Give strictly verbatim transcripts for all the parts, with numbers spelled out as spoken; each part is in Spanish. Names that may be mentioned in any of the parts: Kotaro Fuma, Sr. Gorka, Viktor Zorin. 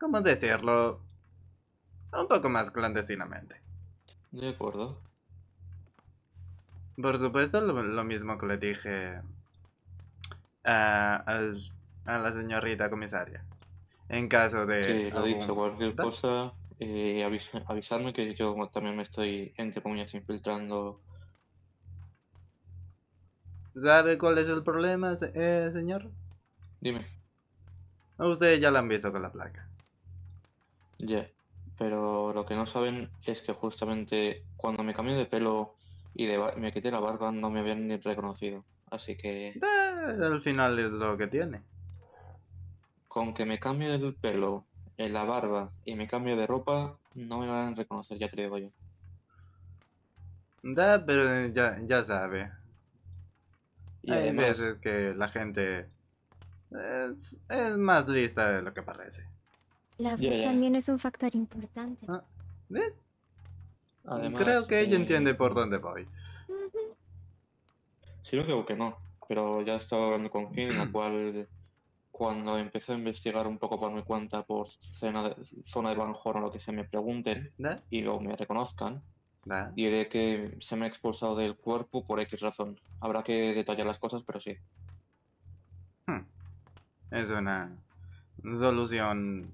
¿cómo decirlo? Un poco más clandestinamente. De acuerdo. Por supuesto, lo, lo mismo que le dije a, al, a la señorita comisaria. En caso de... Sí, lo he dicho, cualquier cosa, eh, avis, avisarme, que yo también me estoy, entre comillas, infiltrando. ¿Sabe cuál es el problema, eh, señor? Dime. Ustedes ya la han visto con la placa. Ya, yeah, pero lo que no saben es que justamente cuando me cambié de pelo y de me quité la barba no me habían ni reconocido, así que... Eh, al final es lo que tiene. Con que me cambie el pelo, en la barba y me cambie de ropa, no me van a reconocer, ya te lo digo yo. Da, pero ya, ya sabe. Y hay además, veces que la gente es, es más lista de lo que parece. La voz yeah, yeah. también es un factor importante. ¿Ah? ¿Ves? Además, creo que eh... ella entiende por dónde voy. Uh-huh. Sí, no creo que no, pero ya estaba hablando con Finn, en la cual cuando empecé a investigar un poco por mi cuenta por zona de, zona de Banjor o lo que se me pregunten, ¿da? Y luego me reconozcan, ¿da? Diré que se me ha expulsado del cuerpo por X razón. Habrá que detallar las cosas, pero sí. Hmm. Es una solución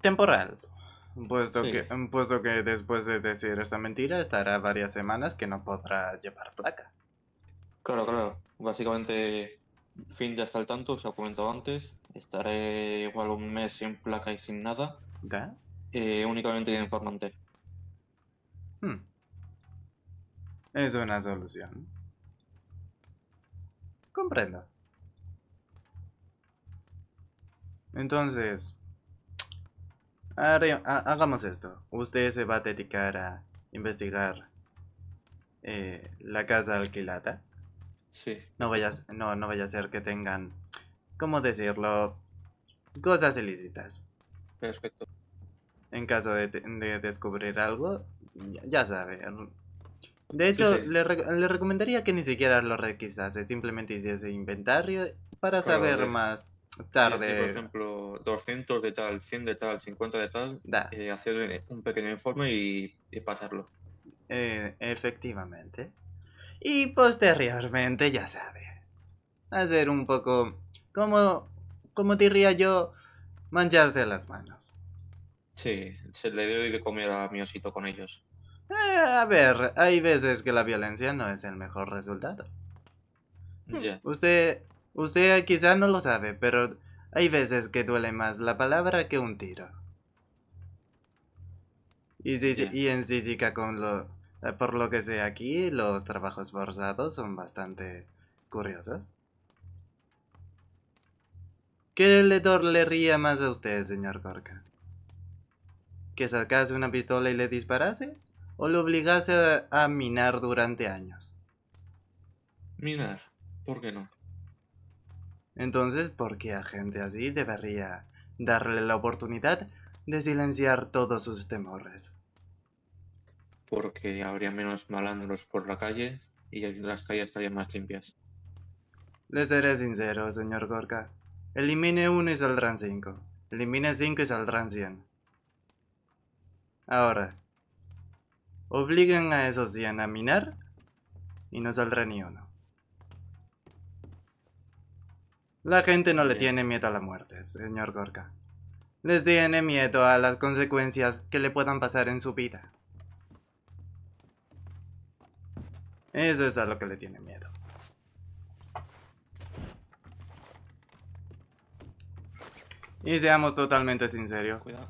temporal. Puesto, sí. que, puesto que después de decir esta mentira estará varias semanas que no podrá llevar placa. Claro, claro. Básicamente, Finn ya está al tanto, os he comentado antes. Estaré igual un mes sin placa y sin nada. ¿Qué? Eh, únicamente de informante. Hmm. Es una solución. Comprendo. Entonces... hagamos esto. Usted se va a dedicar a investigar eh, la casa alquilada. Sí. No vaya, no, no vaya a ser que tengan, ¿cómo decirlo? Cosas ilícitas. Perfecto. En caso de, de descubrir algo, ya, ya sabe. De hecho, sí, sí. Le, le recomendaría que ni siquiera lo requisase. Simplemente hiciese inventario para claro, saber de... más... tarde. Por ejemplo, doscientos de tal, cien de tal, cincuenta de tal, eh, hacer un pequeño informe y, y pasarlo. Eh, efectivamente. Y posteriormente, ya sabes, hacer un poco, como, como diría yo, mancharse las manos. Sí, se le doy de comer a mi osito con ellos. Eh, a ver, hay veces que la violencia no es el mejor resultado. Yeah. Usted... Usted quizá no lo sabe, pero hay veces que duele más la palabra que un tiro. Y, si, yeah. y en Sisica, con lo, por lo que sé aquí, los trabajos forzados son bastante curiosos. ¿Qué le dolería más a usted, señor Gorka? ¿Que sacase una pistola y le disparase? ¿O lo obligase a, a minar durante años? Minar, ¿por qué no? Entonces, ¿por qué a gente así debería darle la oportunidad de silenciar todos sus temores? Porque habría menos malandros por la calle y las calles estarían más limpias. Le seré sincero, señor Gorka. Elimine uno y saldrán cinco. Elimine cinco y saldrán cien. Ahora, obliguen a esos cien a minar y no saldrá ni uno. La gente no le tiene miedo a la muerte, señor Gorka. Les tiene miedo a las consecuencias que le puedan pasar en su vida. Eso es a lo que le tiene miedo. Y seamos totalmente sinceros. Cuidado,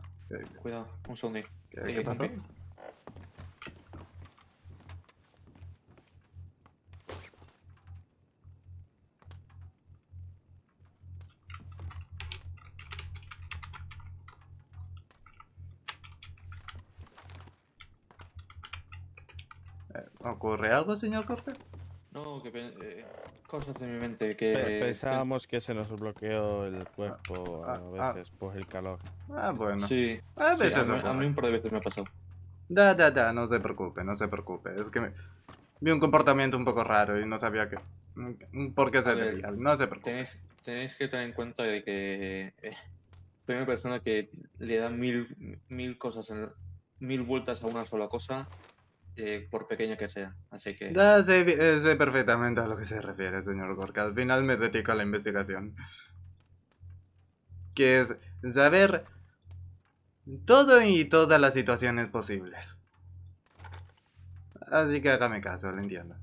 cuidado, un segundo. ¿Qué, ¿qué eh, pasó? Eh, ¿Ocurre algo, señor Gorka? No, que eh, cosas de mi mente que... Pensábamos que se nos bloqueó el cuerpo ah, a veces ah, por el calor. Ah, bueno. Sí. A veces sí, a, mí, a mí un par de veces me ha pasado. Da, da, da, no se preocupe, no se preocupe. Es que me... vi un comportamiento un poco raro y no sabía que... por qué se debía. No se preocupe. Tenéis, tenéis que tener en cuenta de que eh, soy una persona que le da mil, mil cosas, en, mil vueltas a una sola cosa, eh, por pequeña que sea, así que... Ya sé, sé perfectamente a lo que se refiere, señor Gorka. Al final me dedico a la investigación, que es saber todo y todas las situaciones posibles. Así que hágame caso, lo entiendo.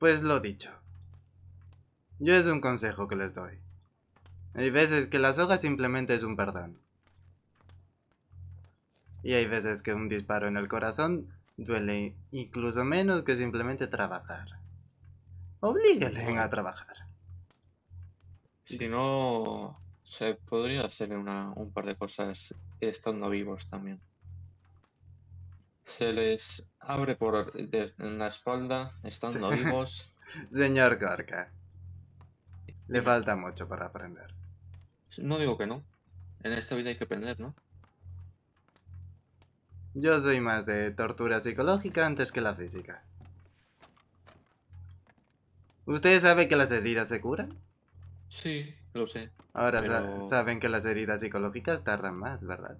Pues lo dicho. Yo es un consejo que les doy. Hay veces que las hojas simplemente es un perdón. Y hay veces que un disparo en el corazón duele incluso menos que simplemente trabajar. Oblíguenle a trabajar. Si no, se podría hacer una, un par de cosas estando vivos también. Se les abre por de, en la espalda estando sí. vivos. Señor Gorka, le falta mucho para aprender. No digo que no. En esta vida hay que aprender, ¿no? Yo soy más de tortura psicológica antes que la física. ¿Usted sabe que las heridas se curan? Sí, lo sé. Ahora pero... sa saben que las heridas psicológicas tardan más, ¿verdad?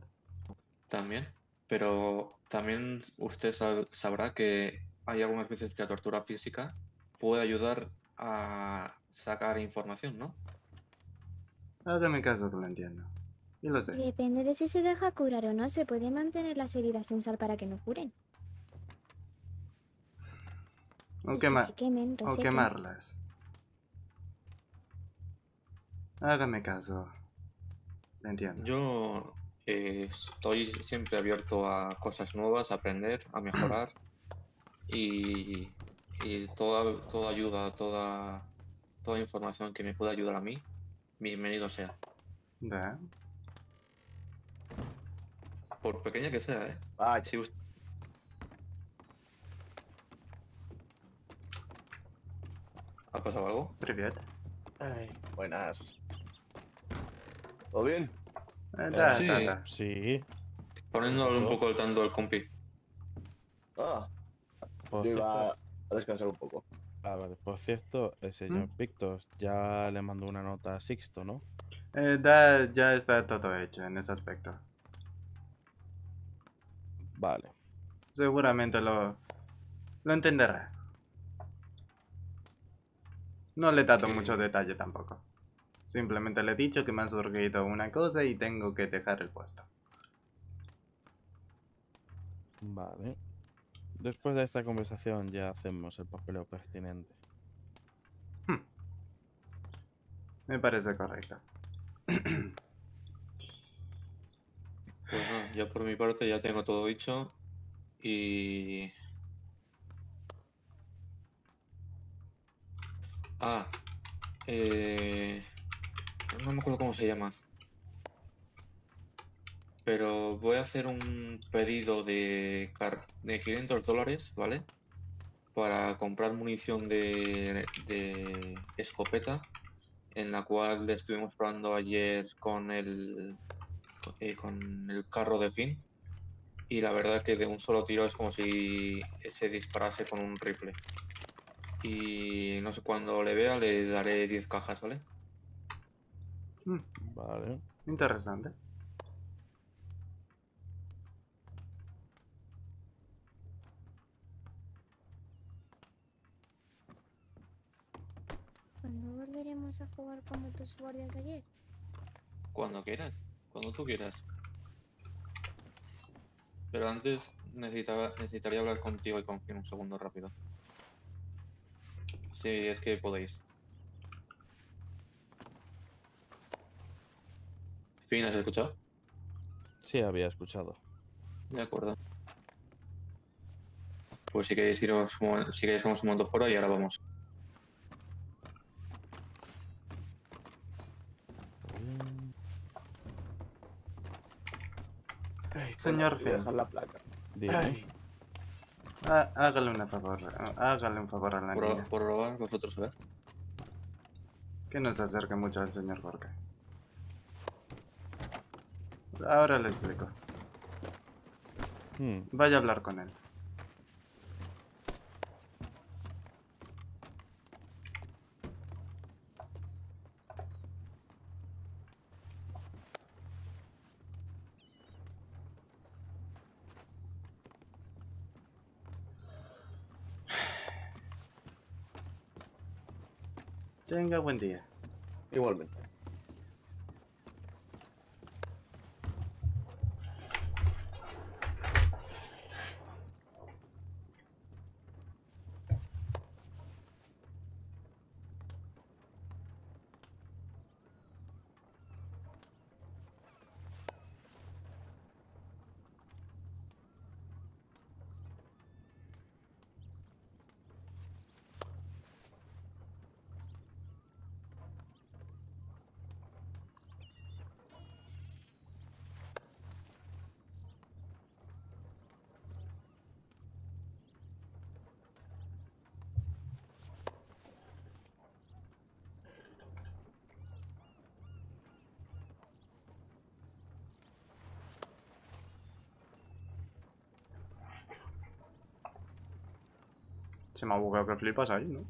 También, pero también usted sab sabrá que hay algunas veces que la tortura física puede ayudar a sacar información, ¿no? Hágame caso que lo entiendo. Y lo sé. Depende de si se deja curar o no, se puede mantener las heridas sin sal para que no curen. O, quema que quemen, o quemarlas. Hágame caso. Te entiendo. Yo eh, estoy siempre abierto a cosas nuevas, a aprender, a mejorar. y y toda, toda ayuda, toda, toda información que me pueda ayudar a mí, bienvenido sea. ¿Ve? Por pequeña que sea, ¿eh? Ah, si usted... ¿Ha pasado algo? Privet. Ay, buenas. ¿Todo bien? Eh, da, sí. Da, da. sí. Poniéndole un poco al tanto al compi. Ah. Yo iba a descansar un poco. Ah, vale. Por cierto, el señor ¿Mm? Víctor ya le mandó una nota a Sixto, ¿no? Eh, da, ya está todo hecho en ese aspecto. Vale. Seguramente lo, lo entenderá. No le he dado sí. mucho detalle tampoco. Simplemente le he dicho que me han surgido una cosa y tengo que dejar el puesto. Vale. Después de esta conversación ya hacemos el papeleo pertinente. Hmm. Me parece correcto. Pues no, yo por mi parte ya tengo todo dicho y... Ah, eh, no me acuerdo cómo se llama, pero voy a hacer un pedido de, de quinientos dólares, ¿vale? Para comprar munición de, de escopeta, en la cual estuvimos probando ayer con el, eh, con el carro de Finn, y la verdad que de un solo tiro es como si se disparase con un rifle. Y no sé, cuando le vea le daré diez cajas, ¿vale? Mm. Vale. Interesante. ¿Cuándo volveremos a jugar con tus guardias ayer? Cuando quieras, cuando tú quieras. Pero antes necesitaba, necesitaría hablar contigo y con Finn un segundo rápido. Sí, es que podéis. Finn, ¿has escuchado? Sí, había escuchado. De acuerdo. Pues si queréis iros si queréis vamos un montón fuera y ahora vamos. Ay, señor Finn, dejar la placa. Ah, hágale un favor, hágale un favor a la por, niña. Por robar vosotros, ¿verdad? Que no se acerque mucho al señor Gorka. Ahora le explico. Hmm. Vaya a hablar con él. Tenga buen día. Igualmente. Se me ha bugueado que flipas ahí, ¿no?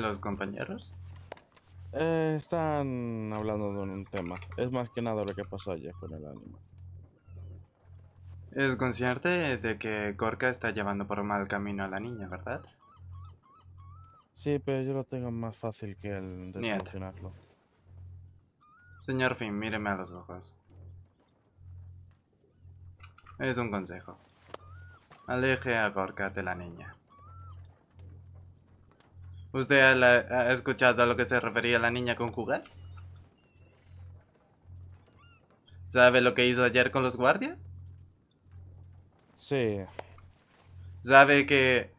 ¿Los compañeros? Eh, están hablando de un tema. Es más que nada lo que pasó ayer con el ánimo. Es consciente de que Gorka está llevando por mal camino a la niña, ¿verdad? Sí, pero yo lo tengo más fácil que el de solucionarlo. Señor Finn, míreme a los ojos. Es un consejo. Aleje a Gorka de la niña. ¿Usted ha, la, ha escuchado a lo que se refería la niña con jugar? ¿Sabe lo que hizo ayer con los guardias? Sí. ¿Sabe que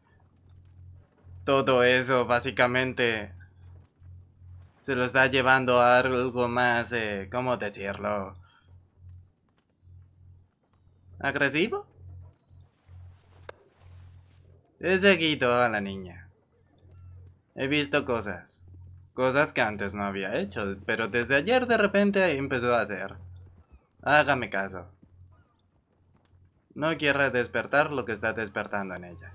todo eso básicamente se lo está llevando a algo más, eh, ¿cómo decirlo? ¿Agresivo? Ese quitó a la niña. He visto cosas, cosas que antes no había hecho, pero desde ayer de repente empezó a hacer. Hágame caso. No quiera despertar lo que está despertando en ella.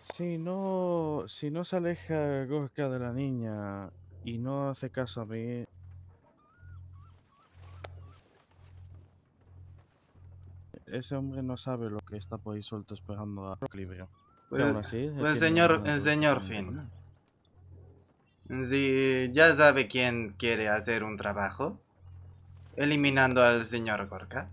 Si no, si no se aleja Gorka de la niña y no hace caso a mí... Ese hombre no sabe lo que está por ahí suelto esperando a equilibrio. Pues, pues señor, el señor Finn, si ya sabe quién quiere hacer un trabajo, eliminando al señor Gorka,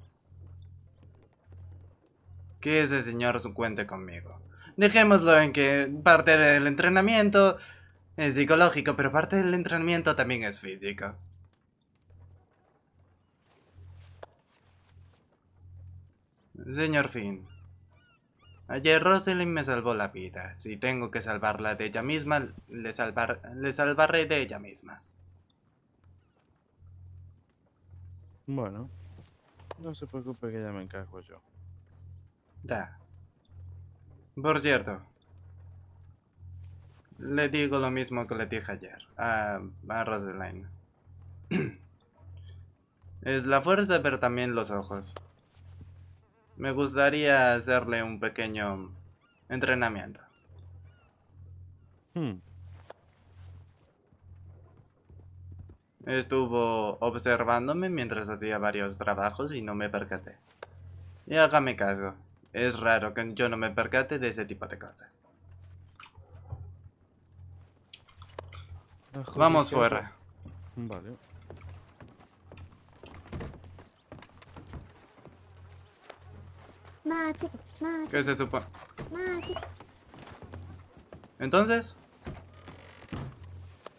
que ese señor su cuente conmigo. Dejémoslo en que parte del entrenamiento es psicológico, pero parte del entrenamiento también es físico. Señor Finn, ayer Rosalind me salvó la vida. Si tengo que salvarla de ella misma, le, salvar, le salvaré de ella misma. Bueno, no se preocupe que ya me encargo yo. Da. Por cierto, le digo lo mismo que le dije ayer a, a Rosalind. Es la fuerza, pero también los ojos. Me gustaría hacerle un pequeño entrenamiento. Hmm. Estuvo observándome mientras hacía varios trabajos y no me percaté. Y hágame caso, es raro que yo no me percate de ese tipo de cosas. Ah, joder, vamos fuera. Vale. ¿Qué se supone? Entonces,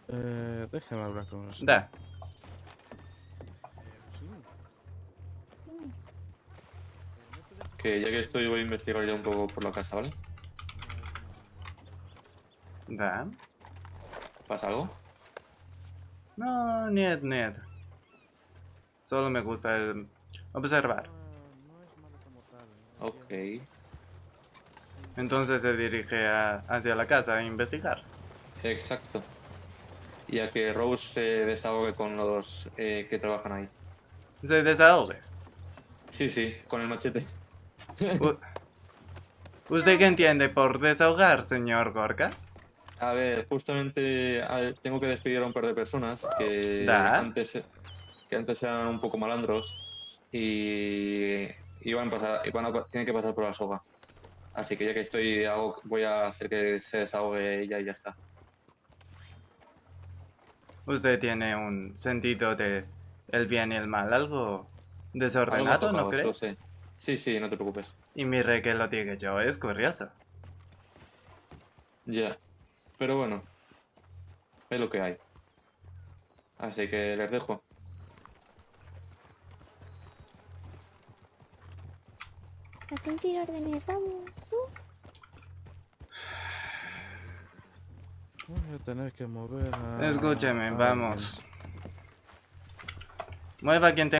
eh, déjame hablar con usted. Da. Que ya que estoy, voy a investigar ya un poco por la casa, ¿vale? Da. ¿Pasa algo? No, niet, niet. Solo me gusta el observar. Ok. Entonces se dirige a, hacia la casa a investigar. Exacto. Y a que Rose se desahogue con los eh, que trabajan ahí. ¿Se desahogue? Sí, sí, con el machete. ¿Usted qué entiende por desahogar, señor Gorka? A ver, justamente tengo que despedir a un par de personas que antes, que antes eran un poco malandros y... Y van a pasar, y van a, tienen que pasar por la soga. Así que ya que estoy, hago, voy a hacer que se desahogue ella y ya está. ¿Usted tiene un sentido de el bien y el mal? ¿Algo desordenado, algo tocado, no cree? Sí. sí, sí, no te preocupes. Y mire que lo diga yo, es curioso. Ya, yeah. Pero bueno, es lo que hay. Así que les dejo. A cumplir órdenes, vamos. Uh. Voy a tener que mover a... Escúcheme, vamos. Mueva quien tenga.